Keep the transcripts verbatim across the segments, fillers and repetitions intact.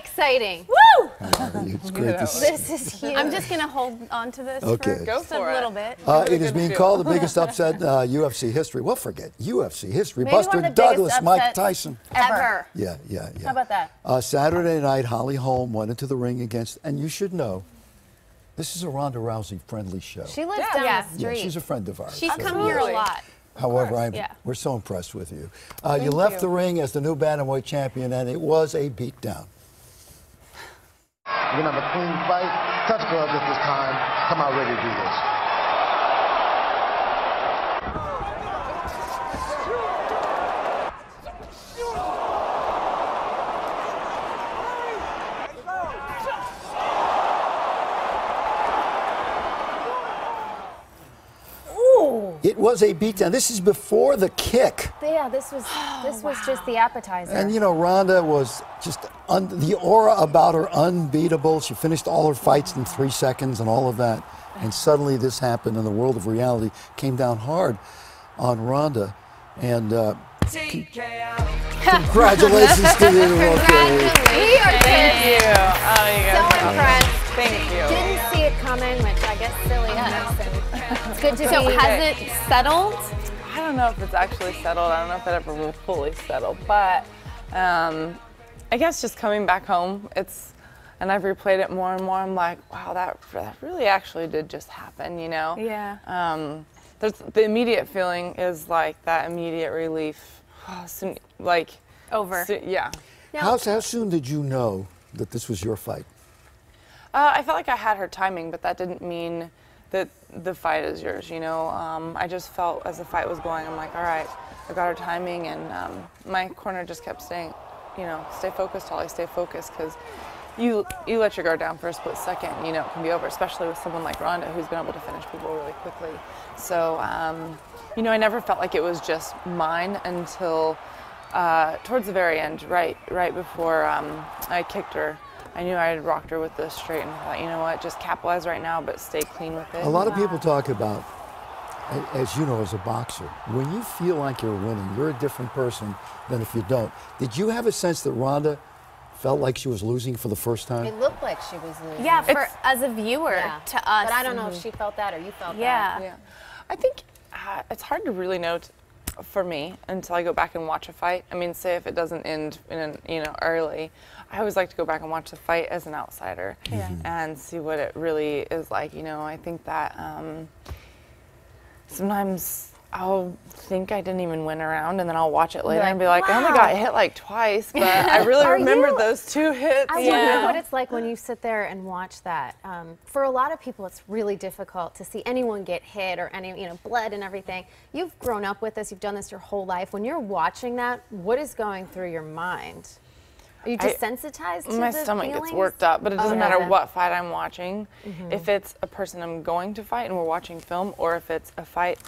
exciting. Woo! It's great to see. This is huge. I'm just going to hold on to this okay. for Go just for a little it. bit. Uh, it is being called the biggest upset in uh, U F C history. We'll forget U F C history. Maybe Buster Douglas, Mike Tyson. Ever. ever. Yeah, yeah, yeah. How about that? Uh, Saturday night, Holly Holm went into the ring against, and you should know, this is a Ronda Rousey friendly show. She lives yeah. down yeah. the street. Yeah, she's a friend of ours. She's so come here yes. a lot. However, I'm, yeah. we're so impressed with you. Uh, you left you. the ring as the new Bantamweight champion, and it was a beatdown. We're gonna have a clean fight. Touch gloves at this time. Come out ready to do this. It was a beatdown. This is before the kick. Yeah, this was this oh, was wow. just the appetizer. And you know, Ronda was just un the aura about her unbeatable. She finished all her fights in three seconds and all of that. And suddenly this happened, and the world of reality came down hard on Ronda. And uh, con congratulations to you. Congratulations. We are Thank you. Oh, you so guys. impressed. Thank you. Didn't see it coming, which I guess silly enough. It's good to so see has it. it settled? I don't know if it's actually settled. I don't know if it ever will fully settle. But um, I guess just coming back home, it's, and I've replayed it more and more. I'm like, wow, that, that really actually did just happen, you know? Yeah. Um, there's, the immediate feeling is like that immediate relief. Oh, soon, like. Over. So, yeah. Now, how, how soon did you know that this was your fight? Uh, I felt like I had her timing, but that didn't mean that the fight is yours, you know? Um, I just felt as the fight was going, I'm like, all right, I got her timing, and um, my corner just kept saying, you know, stay focused, Holly, stay focused, because you you let your guard down for a split second, you know, it can be over, especially with someone like Ronda, who's been able to finish people really quickly. So, um, you know, I never felt like it was just mine until uh, towards the very end, right, right before um, I kicked her. I knew I had rocked her with the straight, and I thought, you know what, just capitalize right now, but stay clean with it. A lot of people talk about, as you know, as a boxer, when you feel like you're winning, you're a different person than if you don't. Did you have a sense that Ronda felt like she was losing for the first time? It looked like she was losing. Yeah, for, as a viewer, yeah. to us. But I don't know mm-hmm. if she felt that or you felt yeah. that. Yeah. I think uh, it's hard to really know for me until I go back and watch a fight. I mean, say if it doesn't end in an, you know, early, I always like to go back and watch the fight as an outsider yeah. and see what it really is like. You know, I think that um, sometimes I'll think I didn't even win a round, and then I'll watch it later like, and be like, wow. I only got hit like twice, but I really remembered those two hits. I yeah. wonder what it's like when you sit there and watch that. Um, for a lot of people, it's really difficult to see anyone get hit or any, you know, blood and everything. You've grown up with this. You've done this your whole life. When you're watching that, what is going through your mind? Are you desensitized I, to My the stomach feelings? Gets worked up, but it doesn't oh, yeah, matter yeah. what fight I'm watching. Mm-hmm. If it's a person I'm going to fight and we're watching film, or if it's a fight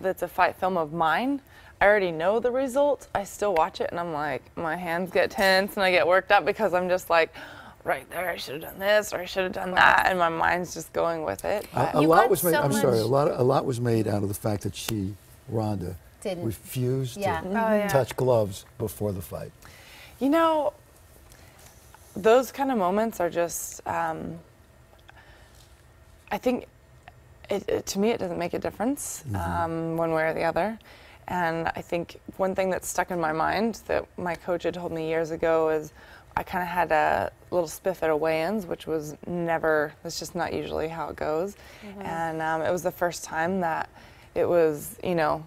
that's a fight film of mine, I already know the result. I still watch it, and I'm like, my hands get tense, and I get worked up because I'm just like, right there, I should have done this, or I should have done that, and my mind's just going with it. A, a lot was made, so I'm much. sorry, a lot, a lot was made out of the fact that she, Ronda, Didn't. refused yeah. to oh, yeah. touch gloves before the fight. You know, those kind of moments are just, um, I think, it, it, to me it doesn't make a difference um, mm-hmm. one way or the other. And I think one thing that's stuck in my mind that my coach had told me years ago is I kind of had a little spiff at a weigh-ins, which was never, that's just not usually how it goes. Mm-hmm. And um, it was the first time that it was, you know,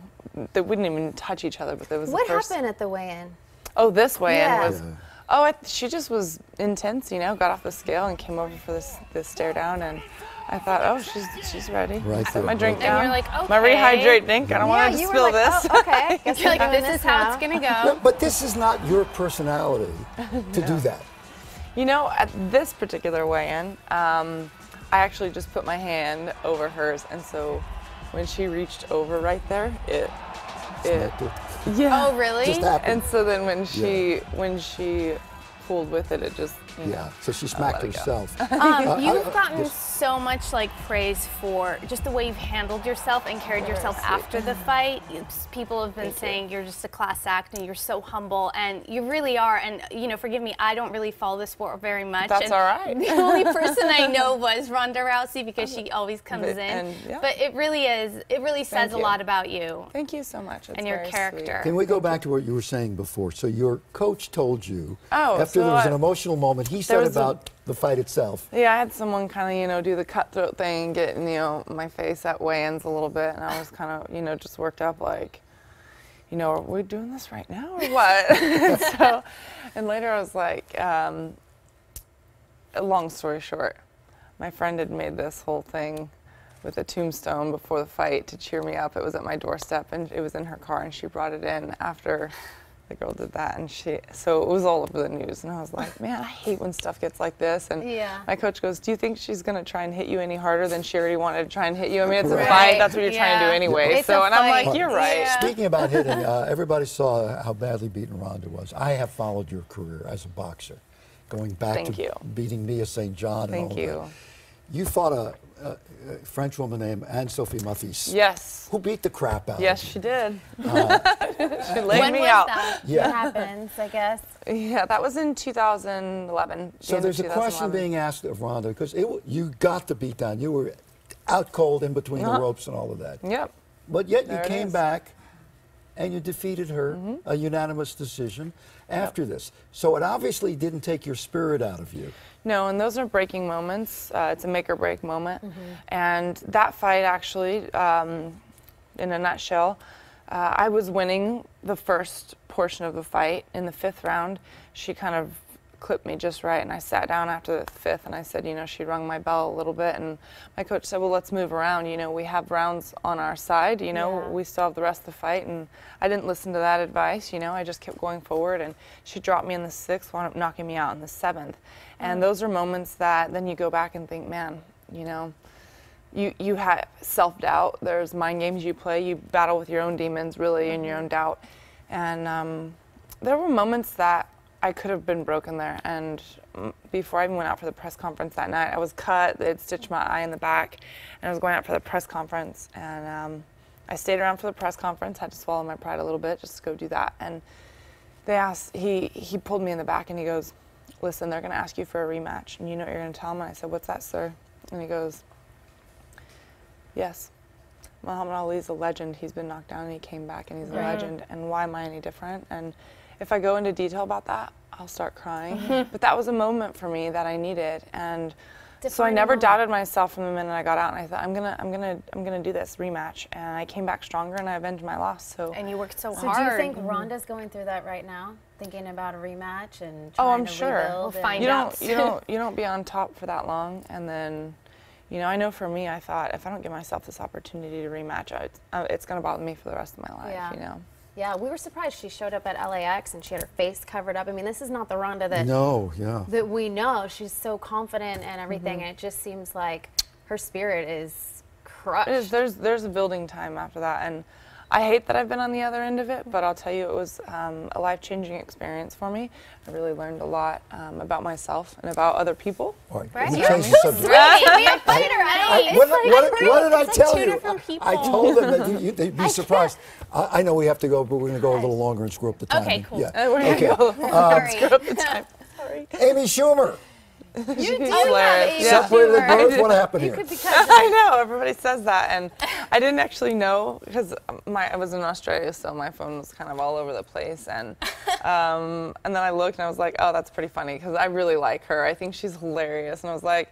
they wouldn't even touch each other, but there was What the first happened at the weigh-in? Oh, this weigh-in yeah. was, oh, I, she just was intense, you know, got off the scale and came over for this, this stare down, and I thought, oh, she's she's ready. Right I put my drink down. And you're like, okay. My rehydrate drink, I don't yeah, want to spill like, this. Oh, okay, guess you're like, this is how it's going to go. No, but this is not your personality to no. do that. You know, at this particular weigh-in, um, I actually just put my hand over hers, and so when she reached over right there, it... it yeah. Oh, really? Just happened. And so then when she yeah. when she pulled with it, it just, you know, yeah. So she smacked herself. Go. Um, you've gotten uh, so much like praise for just the way you've handled yourself and carried yourself after the fight. People have been Thank saying you. You're just a class act and you're so humble, and you really are. And you know, forgive me, I don't really follow the sport very much. That's and all right. The only person I know was Ronda Rousey because she always comes but, in. And, yeah. But it really is. It really says Thank a you. lot about you. Thank you so much. That's and your character. Sweet. Can we go back to what you were saying before? So your coach told you oh, after so there was I, an emotional moment. He said about a, the fight itself. Yeah, I had someone kind of, you know, do the cutthroat thing, get, you know, my face at weigh-ins a little bit, and I was kind of, you know, just worked up like, you know, are we doing this right now or what? And so, and later I was like, um, long story short, my friend had made this whole thing with a tombstone before the fight to cheer me up. It was at my doorstep, and it was in her car, and she brought it in after the girl did that, and she, so it was all over the news, and I was like, man, I hate when stuff gets like this. And yeah. my coach goes, do you think she's going to try and hit you any harder than she already wanted to try and hit you? I mean, it's right. a fight. That's what you're yeah. trying to do anyway. It's so, and I'm like, you're right. Yeah. Speaking about hitting, uh, everybody saw how badly beaten Ronda was. I have followed your career as a boxer, going back Thank to you. beating Mia Saint John and Thank all you. that. You fought a, a, a French woman named Anne Sophie Muffis. Yes. Who beat the crap out yes, of you. Yes, she did. Uh, she laid when me was out. That? Yeah. It happens, I guess. Yeah, that was in two thousand eleven. So there's a question being asked of Ronda, because it, you got the beat down. You were out cold in between uh-huh. the ropes and all of that. Yep. But yet there you came is. back and you defeated her, mm-hmm. a unanimous decision after yep. this. So it obviously didn't take your spirit out of you. No, and those are breaking moments. Uh, it's a make or break moment. Mm-hmm. And that fight actually, um, in a nutshell, uh, I was winning the first portion of the fight. In the fifth round, she kind of clipped me just right, and I sat down after the fifth, and I said, you know, she rung my bell a little bit, and my coach said, well, let's move around. You know, we have rounds on our side, you know, yeah. we still have the rest of the fight, and I didn't listen to that advice, you know, I just kept going forward, and she dropped me in the sixth, wound up knocking me out in the seventh. And those are moments that then you go back and think, man, you know, you, you have self-doubt. There's mind games you play. You battle with your own demons, really, and your own doubt. And um, there were moments that I could have been broken there. And before I even went out for the press conference that night, I was cut. They'd stitched my eye in the back. And I was going out for the press conference. And um, I stayed around for the press conference. Had to swallow my pride a little bit just to go do that. And they asked, he, he pulled me in the back, and he goes, listen, they're going to ask you for a rematch, and you know what you're going to tell him? And I said, what's that, sir? And he goes, yes, Muhammad Ali's a legend. He's been knocked down, and he came back, and he's a right. legend, and why am I any different? And if I go into detail about that, I'll start crying. But that was a moment for me that I needed, and Definitely so I never not. doubted myself from the minute I got out, and I thought, I'm gonna, I'm gonna, I'm gonna do this rematch, and I came back stronger, and I avenged my loss. So and you worked so, so hard. So do you think mm-hmm. Ronda's going through that right now, thinking about a rematch and trying oh, I'm to sure. rebuild? We'll find you out. Don't, you don't, you don't be on top for that long, and then, you know, I know for me, I thought if I don't give myself this opportunity to rematch, I, uh, it's gonna bother me for the rest of my life. Yeah. You know. Yeah, we were surprised she showed up at L A X and she had her face covered up. I mean, this is not the Ronda that no, yeah. that we know. She's so confident and everything, mm-hmm. and it just seems like her spirit is crushed. It is, there's there's a building time after that, and I hate that I've been on the other end of it, but I'll tell you, it was um, a life-changing experience for me. I really learned a lot um, about myself and about other people. Right. Right. You're so sweet. You're a fighter, I, I, what, like what, what, what did I tell like two different you? People. I told them that you, you, they'd be surprised. I, I know we have to go, but we're going to go a little longer and screw up the time. Okay, cool. Yeah. Uh, we're going to okay. go um, and screw up the time. Sorry. Amy Schumer. You do have Amy yeah. Separated birth, what happened here? I know, everybody says that, and I didn't actually know, because my, I was in Australia, so my phone was kind of all over the place, and um, and then I looked, and I was like, oh, that's pretty funny, because I really like her. I think she's hilarious, and I was like,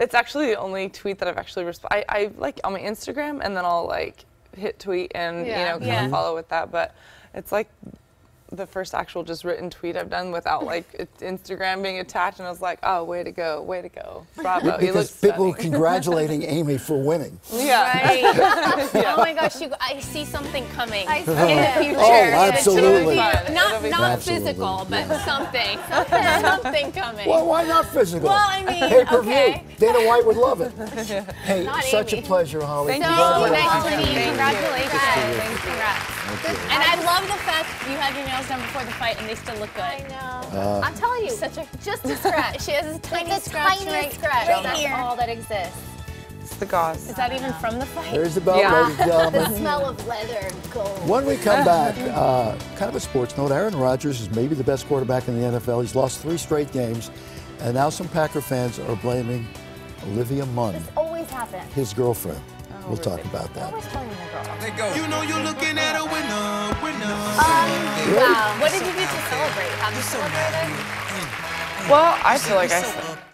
it's actually the only tweet that I've actually responded. I, I, like, on my Instagram, and then I'll, like, hit tweet and, yeah. you know, kind yeah. of follow with that, but it's like the first actual just written tweet I've done without like Instagram being attached, and I was like, oh, way to go, way to go, bravo. Because you look people were congratulating Amy for winning. Yeah. Right. yeah. Oh my gosh, you, I see something coming I see in it. the future. Oh, absolutely. Not, not absolutely. physical, but yeah. something, something coming. Well, why not physical? Well, I mean, pay-per-view. Okay. Dana White would love it. Hey, not such Amy. a pleasure, Holly. Thank you. So nice to meet you. Congratulations. Thank you. Congrats. Thank you. And I love the fact you had your nails done before the fight and they still look good. I know. Uh, I'm telling you, such a, just a scratch. She has a tiny like a scratch, tiny right, scratch. Right that's here. all that exists. It's the gauze. Is that even from the fight? There's the bell, yeah. ladies and gentlemen. The smell of leather and gold. When we come back, uh, kind of a sports note, Aaron Rodgers is maybe the best quarterback in the N F L. He's lost three straight games, and now some Packer fans are blaming Olivia Munn. This always happens. His girlfriend. We'll talk about that. You know you're looking at a winner, winner. Um, wow. What did you do to celebrate? Have you celebrated? Well, I feel like I...